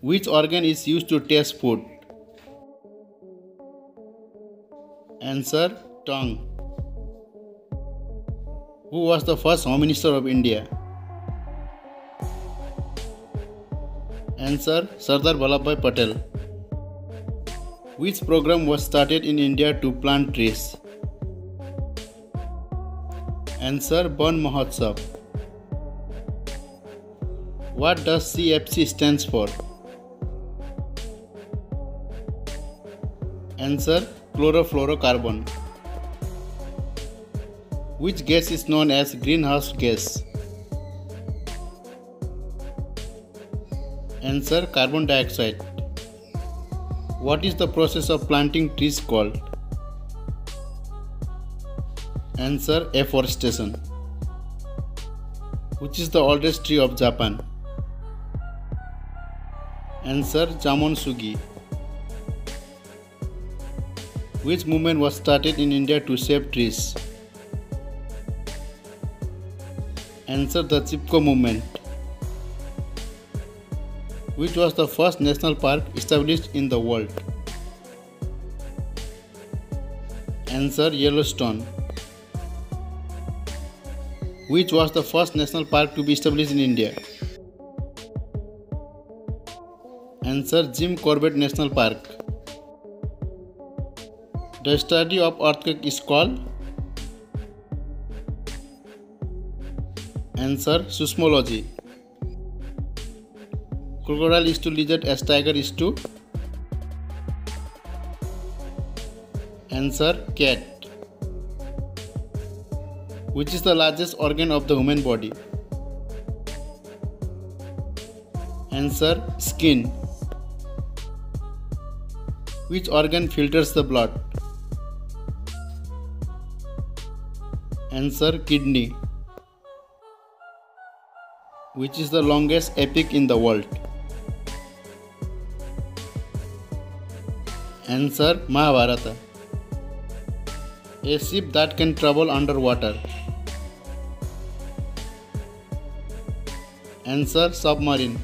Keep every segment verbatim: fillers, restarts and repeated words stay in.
Which organ is used to taste food? Answer, tongue. Who was the first Home Minister of India? Answer, Sardar Vallabhbhai Patel. Which program was started in India to plant trees? Answer, Van Mahotsav. What does C F C stands for? Answer, chlorofluorocarbon. Which gas is known as greenhouse gas? Answer, carbon dioxide. What is the process of planting trees called? Answer, afforestation. Which is the oldest tree of Japan? Answer, Jamon Sugi. Which movement was started in India to save trees? Answer, the Chipko movement. Which was the first national park established in the world? Answer, Yellowstone. Which was the first national park to be established in India? Answer, Jim Corbett National Park. The study of earthquake is called? Answer, seismology. Crocodile is to lizard as tiger is to? Answer, cat. Which is the largest organ of the human body? Answer, skin. Which organ filters the blood? Answer, kidney. Which is the longest epic in the world? Answer, Mahabharata. A ship that can travel underwater. Answer, submarine.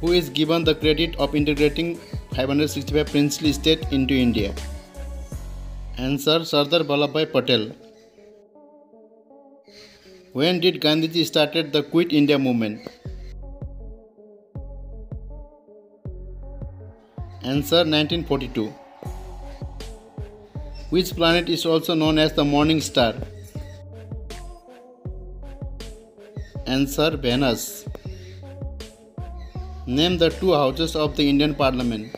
Who is given the credit of integrating five hundred sixty-five princely states into India? Answer, Sardar Vallabhbhai Patel. When did Gandhiji started the Quit India Movement? Answer, nineteen forty-two. Which planet is also known as the morning star? Answer, Venus. Name the two houses of the Indian Parliament.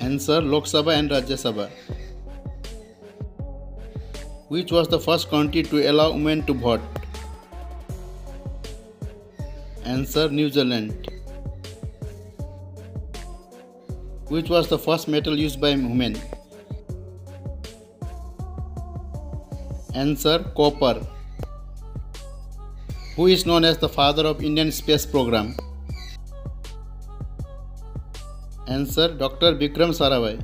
Answer, Lok Sabha and Rajya Sabha. Which was the first country to allow women to vote? Answer, New Zealand. Which was the first metal used by women? Answer, copper. Who is known as the father of Indian space program? Answer, Doctor Vikram Sarabhai.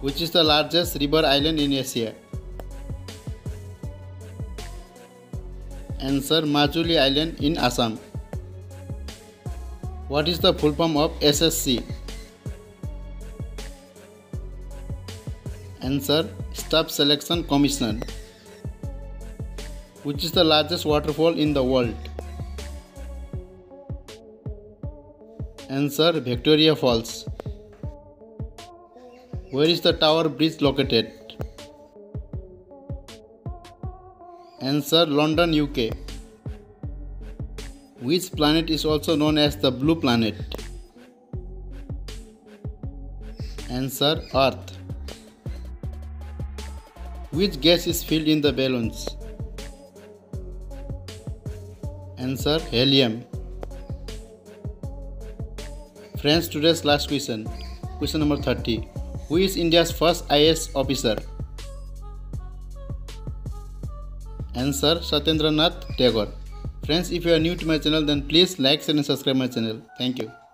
Which is the largest river island in Asia? Answer, Majuli Island in Assam. What is the full form of S S C? Answer, Staff Selection Commission. Which is the largest waterfall in the world? Answer, Victoria Falls. Where is the Tower bridge located? Answer, London, U K. Which planet is also known as the blue planet? Answer, Earth. Which gas is filled in the balloons? Answer, helium. Friends, today's last question. Question number thirty. Who is India's first I A S officer? Answer, Satyendra Nath Tagore. Friends, if you are new to my channel, then please like, share and subscribe my channel. Thank you.